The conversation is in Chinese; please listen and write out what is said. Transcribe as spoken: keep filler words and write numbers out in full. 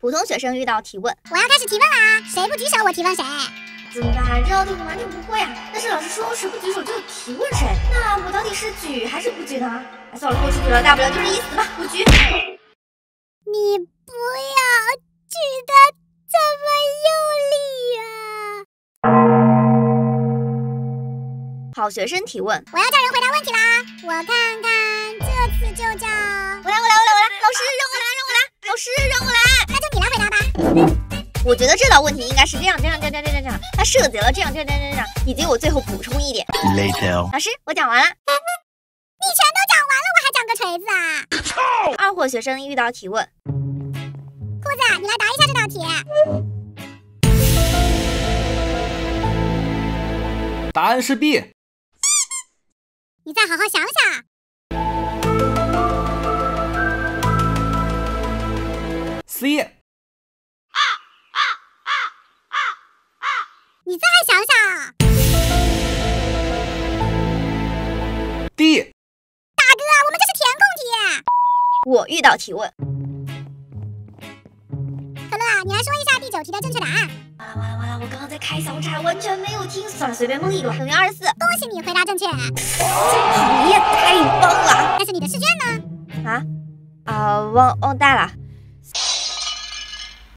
普通学生遇到提问，我要开始提问啦！谁不举手，我提问谁。怎么办？这道题我完全不会啊！但是老师说谁不举手就提问谁，那我到底是举还是不举呢？哎，算了，豁出去了，大不了就是一死吧，我举。你不要举得这么用力啊！好学生提问，我要叫人回答问题啦！我看看，这次就叫我来，我来，我来，我来！老师让我来，让我来！老师让我来！ 我觉得这道问题应该是这样这样这样这样这样，它涉及了这样这样这样这样，以及我最后补充一点。Later. 老师，我讲完了。你全都讲完了，我还讲个锤子啊！ Go! 二货学生遇到提问，裤子，你来答一下这道题。答案是 B。你再好好想想。 C。 你再想想。D。大哥，我们这是填空题。我遇到提问。可乐啊，你来说一下第九题的正确答案。完了完了完了，我刚刚在开小差，完全没有听。算了，随便蒙一个，等于二十四。恭喜你回答正确。这题也太棒了。但是你的试卷呢？啊？啊、呃，忘忘带了。